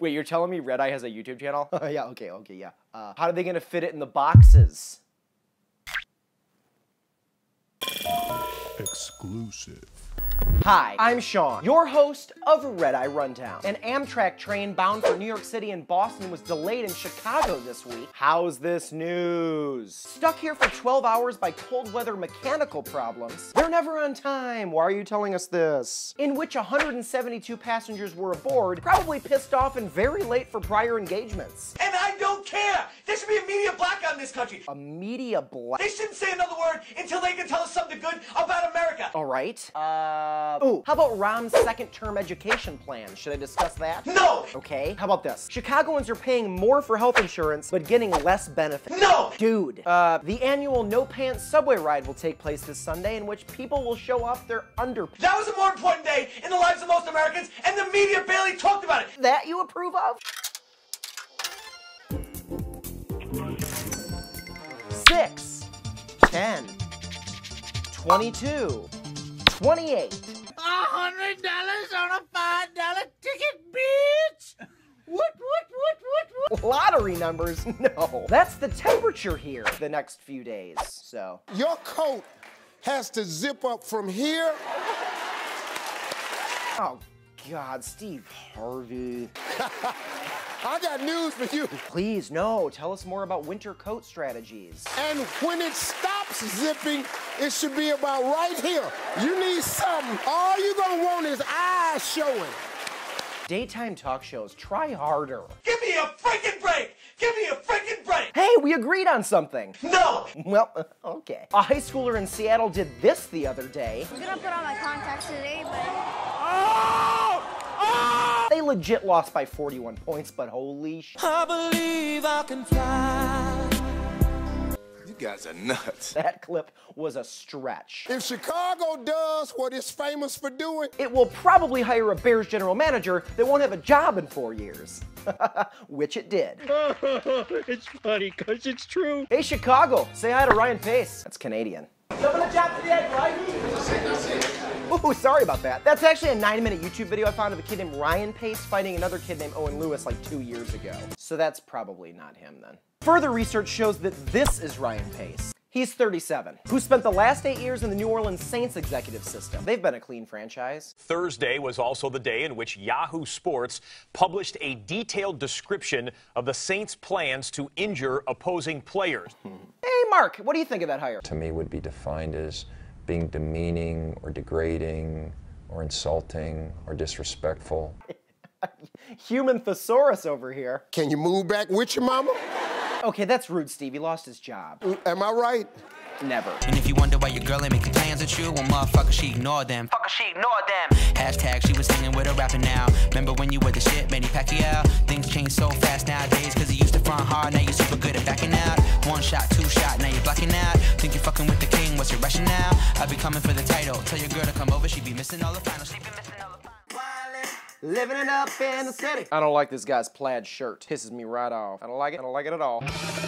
Wait, you're telling me Red Eye has a YouTube channel? Yeah, okay, yeah. How are they gonna fit it in the boxes? Exclusive. Hi, I'm Sean, your host of Red Eye Rundown. An Amtrak train bound for New York City and Boston was delayed in Chicago this week. How's this news? Stuck here for 12 hours by cold weather mechanical problems. They're never on time. Why are you telling us this? In which 172 passengers were aboard, probably pissed off and very late for prior engagements. And I don't care! There should be a media blackout in this country! A media blackout? They shouldn't say another word until they can tell us something good about America! Alright, ooh, how about Rahm's second-term education plan? Should I discuss that? No! Okay, how about this? Chicagoans are paying more for health insurance, but getting less benefits. No! Dude, the annual no-pants subway ride will take place this Sunday, in which people will show off their underpants. That was a more important day in the lives of most Americans, and the media barely talked about it! That you approve of? 6, 10, 22, 28. $100 on a $5 ticket, bitch! What? Lottery numbers? No. That's the temperature here the next few days, so. Your coat has to zip up from here. Oh, God, Steve Harvey. I got news for you. Please, no. Tell us more about winter coat strategies. And when it stops zipping, it should be about right here. You need something. All you're gonna want is eyes showing. Daytime talk shows, try harder. Give me a freaking break! Give me a freaking break! Hey, we agreed on something. No! Well, okay. A high schooler in Seattle did this the other day. I'm gonna put on my contacts today, but... They legit lost by 41 points, but holy sh... I believe I can fly. You guys are nuts. That clip was a stretch. If Chicago does what it's famous for doing, it will probably hire a Bears general manager that won't have a job in 4 years. Which it did. It's funny, cause it's true. Hey Chicago, say hi to Ryan Pace. That's Canadian. Double the job today, right? Ooh, sorry about that. That's actually a 9-minute YouTube video I found of a kid named Ryan Pace fighting another kid named Owen Lewis like 2 years ago. So that's probably not him then. Further research shows that this is Ryan Pace. He's 37, who spent the last 8 years in the New Orleans Saints executive system. They've been a clean franchise. Thursday was also the day in which Yahoo Sports published a detailed description of the Saints' plans to injure opposing players. Hey, Mark, what do you think of that hire? To me, would be defined as being demeaning or degrading or insulting or disrespectful. Human thesaurus over here. Can you move back with your mama? Okay, that's rude, Steve. He lost his job. Am I right? Never. And if you wonder why your girl ain't making plans with you, well, motherfucker, she ignored them. Fucker, she ignored them. Hashtag, she was singing with a rapper now. Remember when you were the shit, Manny Pacquiao? Things change so fast nowadays, cause you used to front hard, now you're super good at backing out. One shot, two shot, now you're blocking out. Think you're fucking with the king, what's your rationale? I'll be coming for the title. Tell your girl to come over, she be missing all the finals. She be missing all the finals. Living it up in the city. I don't like this guy's plaid shirt. Pisses me right off. I don't like it at all.